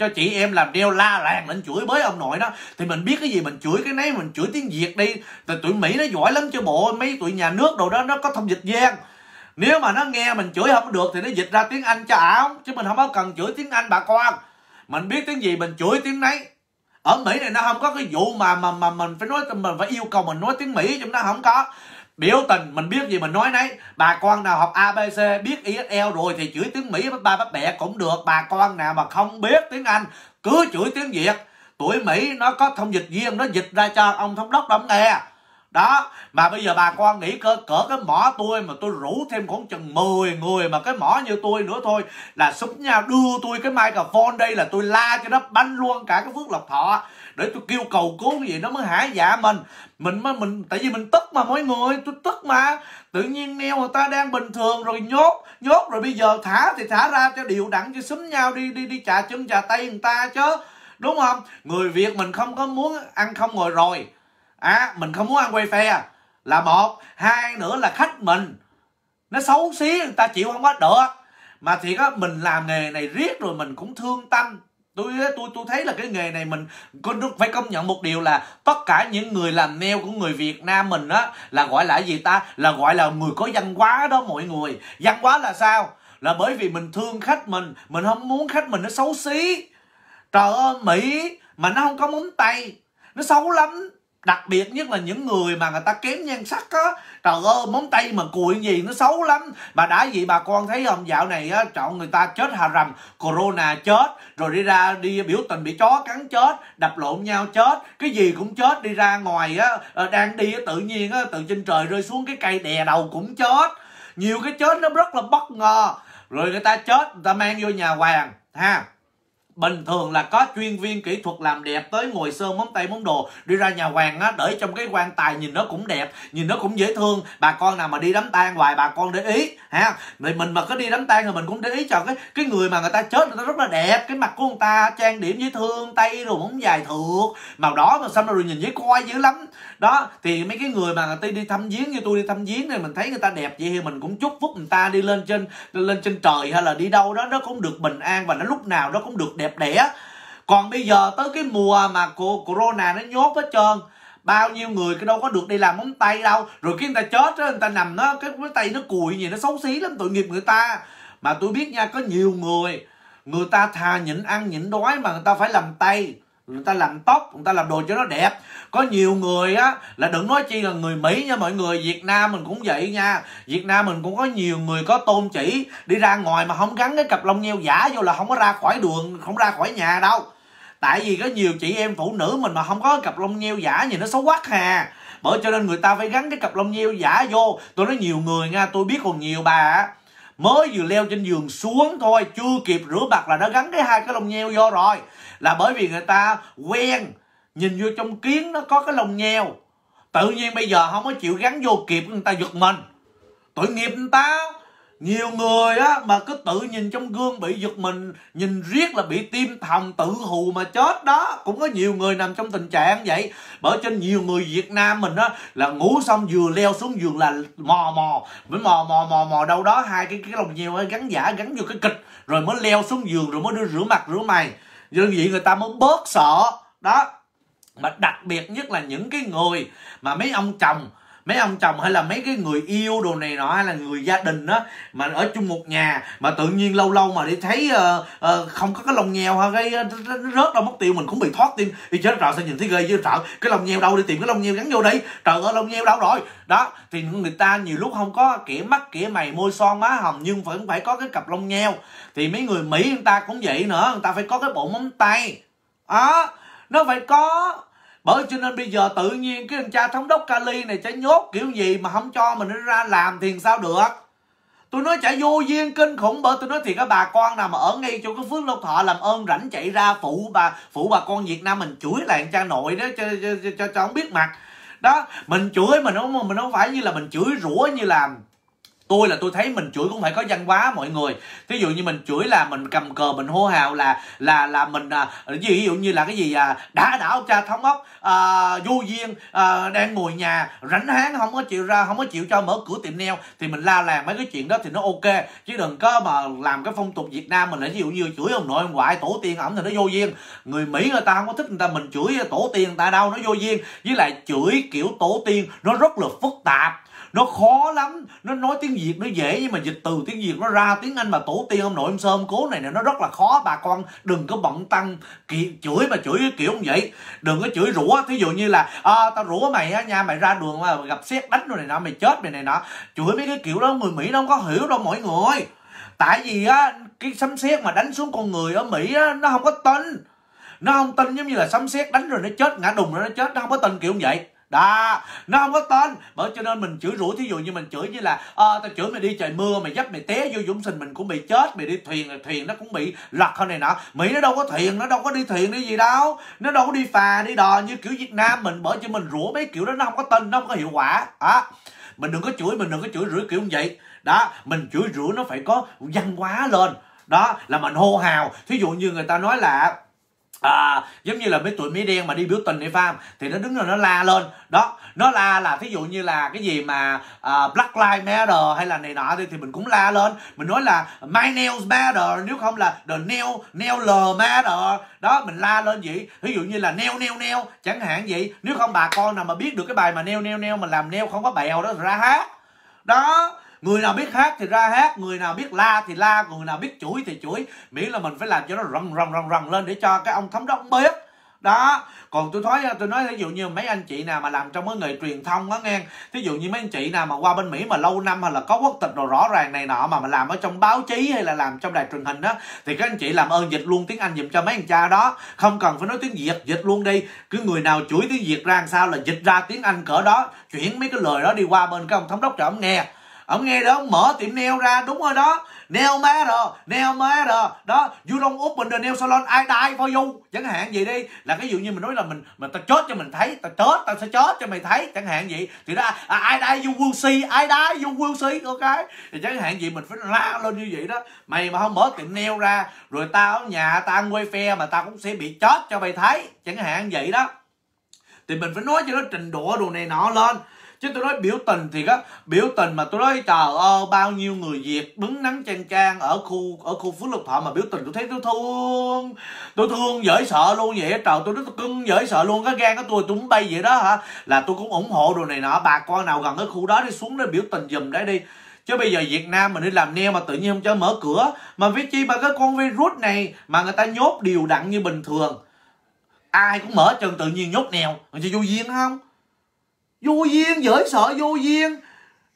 cho chị em làm đeo la làng lên chửi bới ông nội đó. Thì mình biết cái gì mình chửi cái nấy, mình chửi tiếng Việt đi. Tại tụi Mỹ nó giỏi lắm chứ bộ, mấy tụi nhà nước đồ đó nó có thông dịch gian. Nếu mà nó nghe mình chửi không được thì nó dịch ra tiếng Anh cho ảo, chứ mình không có cần chửi tiếng Anh bà con. Mình biết tiếng gì mình chửi tiếng nấy. Ở Mỹ này nó không có cái vụ mà mình phải nói, mình phải yêu cầu mình nói tiếng Mỹ trong đó, không có. Biểu tình mình biết gì mình nói nấy. Bà con nào học ABC biết ISL rồi thì chửi tiếng Mỹ ba bắp bẹ cũng được. Bà con nào mà không biết tiếng Anh cứ chửi tiếng Việt. Tụi Mỹ nó có thông dịch viên, nó dịch ra cho ông thống đốc đóng nghe. Đó, mà bây giờ bà con nghĩ cỡ cái mỏ tôi mà tôi rủ thêm khoảng chừng 10 người mà cái mỏ như tôi nữa thôi là súng nhau đưa tôi cái microphone đây là tôi la cho nó banh luôn cả cái Phước Lộc Thọ để tôi kêu cầu cứu cái gì nó mới hả dạ mình. Tại vì mình tức mà mọi người, tôi tức mà. Tự nhiên neo người ta đang bình thường rồi nhốt rồi bây giờ thả thì thả ra cho điều đặn, cho súng nhau đi chà chân chà tay người ta chứ. Đúng không? Người Việt mình không có muốn ăn không ngồi rồi. Mình không muốn ăn quay phe là một, hai nữa là khách mình nó xấu xí người ta chịu không có được. Mà thiệt á, mình làm nghề này riết rồi mình cũng thương tâm. Tôi thấy là cái nghề này mình phải công nhận một điều là tất cả những người làm nail của người Việt Nam mình á là gọi là gì ta, là gọi là người có văn hóa đó mọi người. Văn hóa là sao? Là bởi vì mình thương khách mình không muốn khách mình nó xấu xí. Trời ơi, Mỹ mà nó không có móng tay, nó xấu lắm. Đặc biệt nhất là những người mà người ta kém nhan sắc á. Trời ơi, móng tay mà cùi gì nó xấu lắm. Mà đã vậy bà con thấy không, dạo này á, chọn người ta chết hà rầm. Corona chết, rồi đi ra đi biểu tình bị chó cắn chết, đập lộn nhau chết, cái gì cũng chết. Đi ra ngoài á, đang đi tự nhiên á, từ trên trời rơi xuống cái cây đè đầu cũng chết. Nhiều cái chết nó rất là bất ngờ. Rồi người ta chết, người ta mang vô nhà hoàng ha. Bình thường là có chuyên viên kỹ thuật làm đẹp tới ngồi sơn móng tay móng đồ, đi ra nhà hoàng á, để trong cái quan tài nhìn nó cũng đẹp, nhìn nó cũng dễ thương. Bà con nào mà đi đám tang hoài bà con để ý ha. Mình mà có đi đám tang thì mình cũng để ý cho cái người mà người ta chết người ta rất là đẹp, cái mặt của người ta trang điểm dễ thương, tay rồi móng dài thượt màu đỏ mà xanh rồi nhìn dễ coi dữ lắm. Đó, thì mấy cái người mà người ta đi thăm viếng, như tôi đi thăm viếng này mình thấy người ta đẹp vậy thì mình cũng chúc phúc người ta, đi lên trên trời hay là đi đâu đó nó cũng được bình an và nó lúc nào nó cũng được đẹp đẽ. Còn bây giờ tới cái mùa mà corona nó nhốt hết trơn, bao nhiêu người cái đâu có được đi làm móng tay đâu. Rồi cái người ta chết đó, người ta nằm nó cái tay nó cùi gì nó xấu xí lắm, tội nghiệp người ta. Mà tôi biết nha, có nhiều người ta thà nhịn ăn nhịn đói mà người ta phải làm tay, người ta làm tóc, người ta làm đồ cho nó đẹp. Có nhiều người á, là đừng nói chi là người Mỹ nha mọi người, Việt Nam mình cũng vậy nha. Việt Nam mình cũng có nhiều người có tôn chỉ, đi ra ngoài mà không gắn cái cặp lông nheo giả vô là không có ra khỏi đường, không ra khỏi nhà đâu. Tại vì có nhiều chị em phụ nữ mình mà không có cặp lông nheo giả nhìn nó xấu quắc hà. Bởi cho nên người ta phải gắn cái cặp lông nheo giả vô. Tôi nói nhiều người nha, tôi biết còn nhiều bà á, mới vừa leo trên giường xuống thôi, chưa kịp rửa mặt là nó gắn hai cái lông nheo vô rồi. Là bởi vì người ta quen, nhìn vô trong kiến nó có cái lông nheo. Tự nhiên bây giờ không có chịu gắn vô kịp, người ta giật mình. Tội nghiệp người ta. Nhiều người á mà cứ tự nhìn trong gương bị giật mình, nhìn riết là bị tim thòng tự hù mà chết đó. Cũng có nhiều người nằm trong tình trạng vậy. Bởi trên nhiều người Việt Nam mình á là ngủ xong vừa leo xuống giường là mò đâu đó hai cái lồng nheo gắn giả gắn vô cái kịch, rồi mới leo xuống giường, rồi mới đi rửa mặt rửa mày. Như vậy người ta mới bớt sợ đó. Mà đặc biệt nhất là những cái người mà mấy ông chồng mấy ông chồng hay là mấy cái người yêu đồ này nọ hay là người gia đình đó mà ở chung một nhà mà tự nhiên lâu lâu mà đi thấy không có cái lông nheo ha, cái rớt đâu mất tiêu, mình cũng bị thoát tim đi chết rồi, sao nhìn thấy ghê chứ, sợ cái lông nheo đâu, đi tìm cái lông nheo gắn vô đi, trời ơi lông nheo đâu rồi đó. Thì người ta nhiều lúc không có kẻ mắt kẻ mày, môi son má hồng nhưng vẫn phải có cái cặp lông nheo. Thì mấy người Mỹ người ta cũng vậy nữa, người ta phải có cái bộ móng tay đó, nó phải có. Bởi cho nên bây giờ tự nhiên cái anh cha thống đốc Cali này chả nhốt kiểu gì mà không cho mình ra làm thì sao được. Tôi nói chả vô duyên kinh khủng. Bởi tôi nói thiệt, các bà con nào mà ở ngay chỗ cái Phước Long Thọ làm ơn rảnh chạy ra phụ bà con Việt Nam mình chửi lại cha nội đó cho không biết mặt đó. Mình chửi mình không phải như là mình chửi rủa, như làm tôi là tôi thấy mình chửi cũng phải có văn hóa mọi người. Ví dụ như mình chửi là mình cầm cờ mình hô hào là mình ví dụ như là cái gì đã đảo cha thống ốc vô duyên đang ngồi nhà rảnh háng không có chịu ra, không có chịu cho mở cửa tiệm nail, thì mình la làng mấy cái chuyện đó thì nó ok, chứ đừng có mà làm cái phong tục Việt Nam mình là ví dụ như chửi ông nội ông ngoại tổ tiên ổng thì nó vô duyên. Người Mỹ người ta không có thích người ta mình chửi tổ tiên người ta đâu, nó vô duyên. Với lại chửi kiểu tổ tiên nó rất là phức tạp, nó khó lắm. Nó nói tiếng Việt nó dễ nhưng mà dịch từ tiếng Việt nó ra tiếng Anh mà tổ tiên ông nội ông sơm cố này nó rất là khó. Bà con đừng có bận tăng chửi mà chửi kiểu như vậy, đừng có chửi rủa. Thí dụ như là tao rủa mày á nha, mày ra đường mà gặp sét đánh rồi này nọ, mày chết mày này nọ, chửi mấy cái kiểu đó người Mỹ nó không có hiểu đâu mọi người. Tại vì á cái sấm sét mà đánh xuống con người ở Mỹ á, nó không có tin, nó không tin, giống như là sấm sét đánh rồi nó chết, ngã đùng rồi nó chết, nó không có tin kiểu như vậy đó, nó không có tên. Bởi cho nên mình chửi rủa, thí dụ như mình chửi như là tao chửi mày đi trời mưa mày dấp mày té vô Dũng Sình mình cũng bị chết, mày đi thuyền nó cũng bị lật hơn này nọ. Mỹ nó đâu có thuyền, nó đâu có đi thuyền đi gì đâu, nó đâu có đi phà đi đò như kiểu Việt Nam mình. Bởi cho mình rủa mấy kiểu đó nó không có tên, nó không có hiệu quả đó. Mình đừng có chửi, mình đừng có chửi rủa kiểu như vậy đó. Mình chửi rủa nó phải có văn hóa lên đó, là mình hô hào. Thí dụ như người ta nói là giống như là mấy tụi Mỹ đen mà đi biểu tình hay farm thì nó đứng rồi nó la lên đó, nó la là thí dụ như là cái gì mà Black Lives Matter hay là này nọ đi, thì mình cũng la lên, mình nói là My Nails Matter, nếu không là The Nailer Matter đó, mình la lên vậy. Ví dụ như là nail chẳng hạn vậy. Nếu không bà con nào mà biết được cái bài mà nail mà làm nail không có bèo đó ra hát đó, người nào biết hát thì ra hát, người nào biết la thì la, người nào biết chửi thì chửi, miễn là mình phải làm cho nó rần lên để cho cái ông thống đốc ông biết đó. Còn tôi nói ví dụ như mấy anh chị nào mà làm trong cái nghề truyền thông á nghe, thí dụ như mấy anh chị nào mà qua bên Mỹ mà lâu năm hay là có quốc tịch rồi rõ ràng này nọ mà làm ở trong báo chí hay là làm trong đài truyền hình đó, thì các anh chị làm ơn dịch luôn tiếng Anh dùm cho mấy anh cha đó, không cần phải nói tiếng Việt, dịch luôn đi. Cứ người nào chửi tiếng Việt ra làm sao là dịch ra tiếng Anh cỡ đó, chuyển mấy cái lời đó đi qua bên cái ông thống đốc cho ông nghe. Ông nghe đó, ông mở tiệm nail ra, đúng rồi đó, nail matter đó, you don't open the nail salon I die for you chẳng hạn vậy đi. Là cái dụ như mình nói là mình tao chết cho mình thấy, tao sẽ chết cho mày thấy chẳng hạn vậy. Thì đó I die you will see, I die you will see, ok, thì chẳng hạn vậy mình phải la lên như vậy đó. Mày mà không mở tiệm nail ra rồi tao ở nhà tao ăn quay phe mà tao cũng sẽ bị chết cho mày thấy chẳng hạn vậy đó. Thì mình phải nói cho nó trình độ đồ này nọ lên. Chứ tôi nói biểu tình thì á, biểu tình mà tôi nói trời ơi bao nhiêu người Việt đứng nắng chang chang ở khu Phước Lộc Thọ mà biểu tình, tôi thấy tôi thương dễ sợ luôn vậy á. Trời, tôi rất cưng dễ sợ luôn, cái gan của tôi cũng bay vậy đó hả, là tôi cũng ủng hộ đồ này nọ. Bà con nào gần cái khu đó đi xuống để biểu tình giùm đấy đi. Chứ bây giờ Việt Nam mình đi làm nail mà tự nhiên không cho mở cửa, mà với chi mà cái con virus này mà người ta nhốt điều đặn như bình thường, ai cũng mở chân tự nhiên nhốt nail, người ta vô duyên không? Vô duyên, dễ sợ, vô duyên.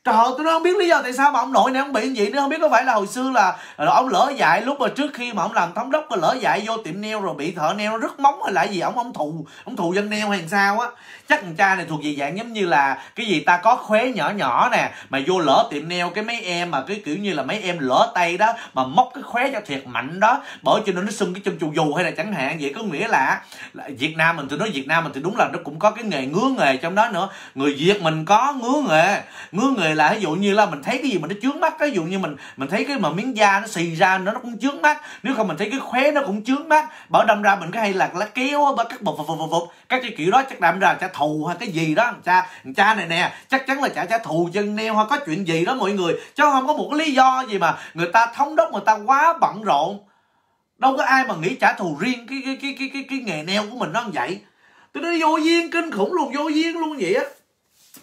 Trời ơi, tôi không biết lý do tại sao mà ông nội này ông bị vậy nữa. Không biết có phải là hồi xưa là ông lỡ dạy lúc mà trước khi mà ông làm thống đốc, lỡ dạy vô tiệm nail rồi bị thợ nail rứt móng hay là gì, ông thù dân nail hay sao á. Chắc thằng cha này thuộc về dạng giống như là cái gì ta có khóe nhỏ nè, mà vô lỡ tiệm nail cái mấy em mà cái kiểu như là mấy em lỡ tay đó mà móc cái khóe cho thiệt mạnh đó, bởi cho nên nó sưng cái chân chu dù hay là chẳng hạn vậy. Có nghĩa là Việt Nam mình, tôi nói Việt Nam mình thì đúng là nó cũng có cái nghề ngứa nghề trong đó nữa. Người Việt mình có ngứa nghề là ví dụ như là mình thấy cái gì mà nó chướng mắt, ví dụ như mình thấy cái mà miếng da nó xì ra nó cũng chướng mắt, nếu không mình thấy cái khóe nó cũng chướng mắt, bảo đâm ra mình cái hay là lá kéo các bột các cái kiểu đó. Chắc đâm ra chả thù hay cái gì đó, cha này nè chắc chắn là chả thù chân neo hay có chuyện gì đó mọi người, chứ không có một cái lý do gì mà người ta thống đốc người ta quá bận rộn. Đâu có ai mà nghĩ trả thù riêng cái nghề neo của mình nó như vậy. Tôi nói vô duyên kinh khủng luôn, vô duyên luôn vậy á.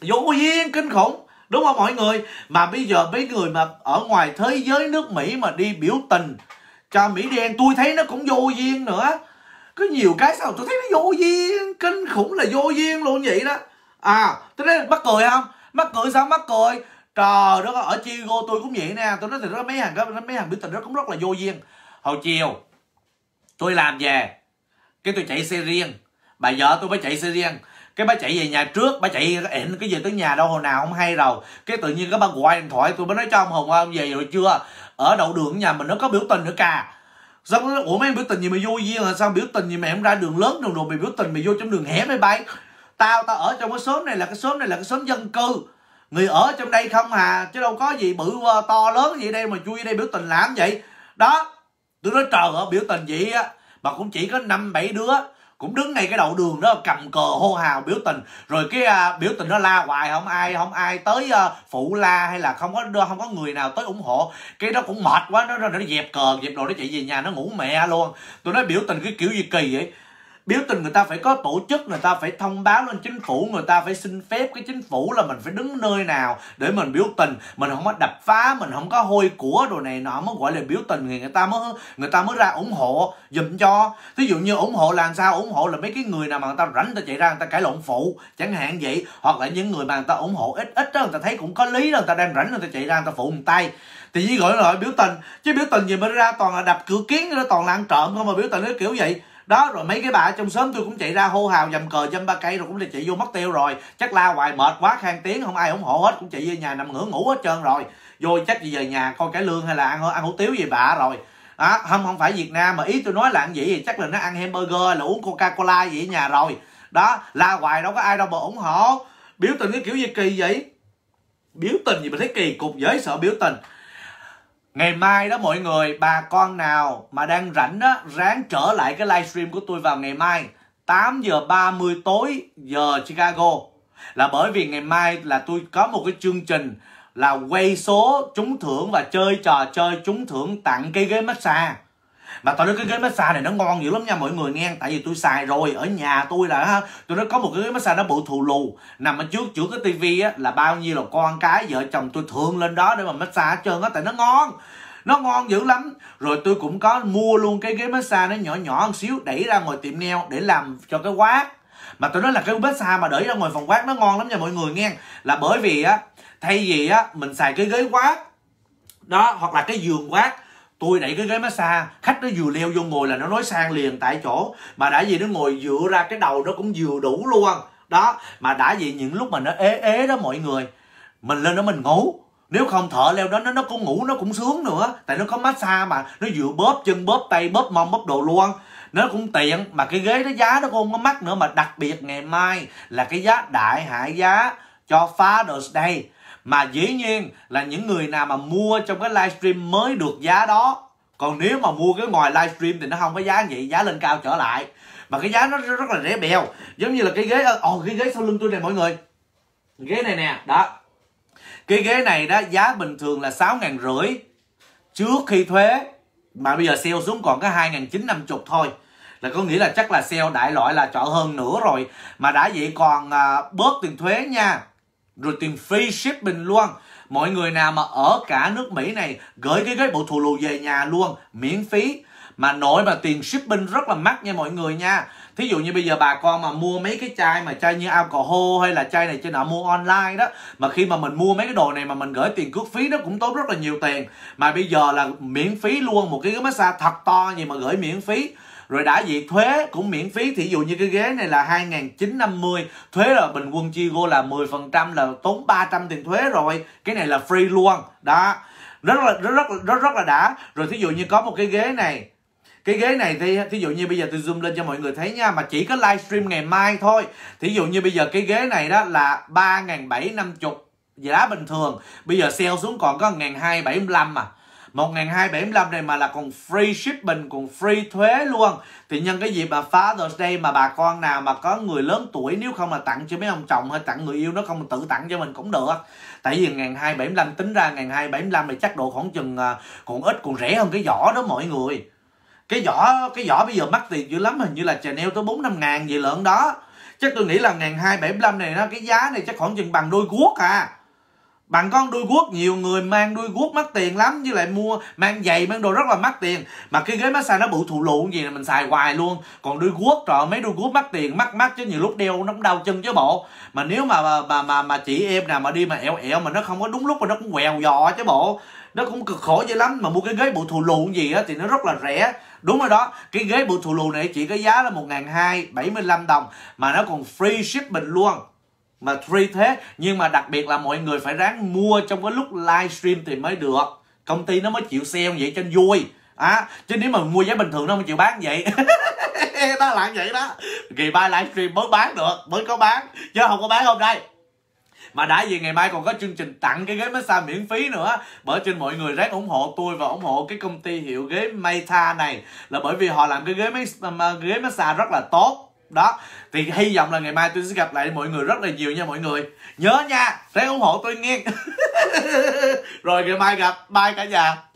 vô duyên kinh khủng, đúng không mọi người? Mà bây giờ mấy người mà ở ngoài thế giới nước Mỹ mà đi biểu tình cho Mỹ đen, tôi thấy nó cũng vô duyên nữa. Có nhiều cái sao tôi thấy nó vô duyên, kinh khủng là vô duyên luôn vậy đó. À, tôi thấy mắc cười không? Mắc cười sao mắc cười? Trời đất ơi, ở Chicago tôi cũng vậy nè. Tôi nói thì nó mấy hàng biểu tình đó cũng rất là vô duyên. Hồi chiều tôi làm về, cái tôi chạy xe riêng, bà vợ tôi mới chạy xe riêng. Cái bà chạy về nhà trước, bà chạy ịn cái về tới nhà đâu hồi nào không hay đâu. Cái tự nhiên cái bà gọi điện thoại tôi mới nói cho ông Hùng, ông về rồi chưa? Ở đầu đường nhà mình nó có biểu tình nữa cả. Xong nó nói, ủa mấy biểu tình gì mà vô duyên là sao? Biểu tình gì mà em ra đường lớn đường đồ, mày biểu tình mày vô trong đường hẻm mày bay. Tao ở trong cái xóm này, là cái xóm này là cái xóm dân cư. Người ở trong đây không hà, chứ đâu có gì bự to lớn vậy đây mà chui đây biểu tình làm vậy. Đó, tôi nói trời ơi biểu tình vậy á, mà cũng chỉ có 5-7 đứa cũng đứng ngay cái đầu đường đó cầm cờ hô hào biểu tình, rồi cái biểu tình nó la hoài không ai tới phụ la hay là không có người nào tới ủng hộ. Cái đó cũng mệt quá, nó dẹp cờ dẹp đồ, nó chạy về nhà nó ngủ mẹ luôn. Tôi nói biểu tình cái kiểu gì kỳ vậy? Biểu tình người ta phải có tổ chức, người ta phải thông báo lên chính phủ, người ta phải xin phép cái chính phủ là mình phải đứng nơi nào để mình biểu tình, mình không có đập phá, mình không có hôi của đồ này nọ mới gọi là biểu tình, thì người ta mới ra ủng hộ giùm cho. Thí dụ như ủng hộ là sao? Ủng hộ là mấy cái người nào mà người ta rảnh người ta chạy ra người ta cãi lộn phụ chẳng hạn vậy, hoặc là những người mà người ta ủng hộ ít đó, người ta thấy cũng có lý đó, người ta đang rảnh người ta chạy ra người ta phụ một tay thì chỉ gọi là biểu tình. Chứ biểu tình gì mới ra toàn là đập cửa kiến, nó toàn là ăn trộm không, mà biểu tình nó kiểu vậy. Đó, rồi mấy cái bà trong xóm tôi cũng chạy ra hô hào dầm cờ dăm ba cây, rồi cũng đi chạy vô mất tiêu rồi. Chắc la hoài mệt quá khang tiếng, không ai ủng hộ hết, cũng chạy về nhà nằm ngủ hết trơn rồi. Vô chắc gì về nhà coi cải lương hay là ăn hủ tiếu gì bà rồi. Đó, không phải Việt Nam mà ý tôi nói là ăn vậy thì chắc là nó ăn hamburger là uống Coca-Cola vậy ở nhà rồi. Đó, la hoài đâu có ai đâu mà ủng hộ. Biểu tình cái kiểu gì kỳ vậy? Biểu tình gì mà thấy kỳ cục dễ sợ biểu tình. Ngày mai đó mọi người, bà con nào mà đang rảnh đó, ráng trở lại cái livestream của tôi vào ngày mai 8:30 tối giờ Chicago. Là bởi vì ngày mai là tôi có một cái chương trình là quay số trúng thưởng và chơi trò chơi trúng thưởng tặng cái ghế massage. Mà tôi nói cái ghế massage này nó ngon dữ lắm nha mọi người nghe. Tại vì tôi xài rồi, ở nhà tôi là tôi nói có một cái ghế massage nó bự thù lù, nằm ở trước chữa cái tivi á, là bao nhiêu là con cái vợ chồng tôi thường lên đó để mà massage hết trơn á. Tại nó ngon dữ lắm. Rồi tôi cũng có mua luôn cái ghế massage nó nhỏ nhỏ một xíu, đẩy ra ngoài tiệm nail để làm cho cái quát. Mà tôi nói là cái massage mà đẩy ra ngoài phòng quát nó ngon lắm nha mọi người nghe. Là bởi vì á, thay vì á mình xài cái ghế quát đó hoặc là cái giường quát, tôi đẩy cái ghế massage, khách nó vừa leo vô ngồi là nó nói sang liền tại chỗ. Mà đã gì nó ngồi dựa ra cái đầu nó cũng vừa đủ luôn. Đó, mà đã gì những lúc mà nó ế đó mọi người, mình lên đó mình ngủ. Nếu không thợ leo đó nó cũng ngủ, nó cũng sướng nữa. Tại nó có massage mà, nó vừa bóp chân, bóp tay, bóp mông, bóp đồ luôn. Nó cũng tiện, mà cái ghế đó giá nó cũng không có mắc nữa. Mà đặc biệt ngày mai là cái giá đại hạ giá cho Father's Day. Mà dĩ nhiên là những người nào mà mua trong cái livestream mới được giá đó. Còn nếu mà mua cái ngoài livestream thì nó không có giá vậy, giá lên cao trở lại. Mà cái giá nó rất là rẻ bèo. Giống như là cái ghế, cái ghế sau lưng tôi này mọi người, ghế này nè, đó. Cái ghế này đó giá bình thường là 6.500 trước khi thuế. Mà bây giờ sale xuống còn có 2.950 thôi. Là có nghĩa là chắc là sale đại loại là chọn hơn nữa rồi. Mà đã vậy còn bớt tiền thuế nha, rồi tiền free shipping luôn. Mọi người nào mà ở cả nước Mỹ này gửi cái ghế bộ thù lù về nhà luôn, miễn phí. Mà nội mà tiền shipping rất là mắc nha mọi người nha. Thí dụ như bây giờ bà con mà mua mấy cái chai mà chai như alcohol hay là chai này chai nọ mua online đó, mà khi mà mình mua mấy cái đồ này mà mình gửi tiền cước phí nó cũng tốn rất là nhiều tiền. Mà bây giờ là miễn phí luôn, một cái ghế massage thật to gì mà gửi miễn phí. Rồi đã gì thuế cũng miễn phí. Thí dụ như cái ghế này là 2.950, thuế là bình quân Chicago là 10%, là tốn 300 tiền thuế rồi. Cái này là free luôn. Đó, rất là đã. Rồi thí dụ như có một cái ghế này. Cái ghế này thì thí dụ như bây giờ tôi zoom lên cho mọi người thấy nha. Mà chỉ có livestream ngày mai thôi. Thí dụ như bây giờ cái ghế này đó là 3.750 giá bình thường. Bây giờ sale xuống còn có 1.275 à. 1.275 này mà là còn free shipping, còn free thuế luôn. Thì nhân cái dịp mà Father's Day mà bà con nào mà có người lớn tuổi, nếu không là tặng cho mấy ông chồng hay tặng người yêu nó, không tự tặng cho mình cũng được. Tại vì 1.275 tính ra 1.275 này chắc độ khoảng chừng còn ít, còn rẻ hơn cái giỏ đó mọi người. Cái giỏ bây giờ mắc tiền dữ lắm, hình như là Chanel tới 4-5 ngàn gì lợn đó. Chắc tôi nghĩ là 1275 này nó cái giá này chắc khoảng chừng bằng đôi guốc à. Bằng con đuôi guốc, nhiều người mang đuôi guốc mắc tiền lắm, với lại mua mang giày mang đồ rất là mắc tiền. Mà cái ghế massage nó bự thụ lụ gì là mình xài hoài luôn. Còn đuôi guốc trời, mấy đuôi guốc mắc tiền mắc chứ nhiều lúc đeo nó cũng đau chân chứ bộ. Mà nếu mà chị em nào mà đi mà ẻo ẻo mà nó không có đúng lúc mà nó cũng quẹo dò chứ bộ. Nó cũng cực khổ vậy lắm. Mà mua cái ghế bự thụ lụ gì á thì nó rất là rẻ. Đúng rồi đó, cái ghế bự thụ lụ này chỉ có giá là 1275 đồng mà nó còn free shipping luôn. Mà free thế, nhưng mà đặc biệt là mọi người phải ráng mua trong cái lúc livestream thì mới được. Công ty nó mới chịu sale vậy cho vui à, chứ nếu mà mua giá bình thường nó không chịu bán vậy. Nó làm vậy đó. Ngày mai livestream mới bán được, mới có bán, chứ không có bán hôm nay. Mà đã gì ngày mai còn có chương trình tặng cái ghế massage miễn phí nữa. Bởi trên mọi người ráng ủng hộ tôi và ủng hộ cái công ty hiệu ghế Maytha này, là bởi vì họ làm cái ghế massage rất là tốt. Đó, thì hy vọng là ngày mai tôi sẽ gặp lại mọi người rất là nhiều nha mọi người. Nhớ nha, ráng ủng hộ tôi nghe. Rồi ngày mai gặp, bye cả nhà.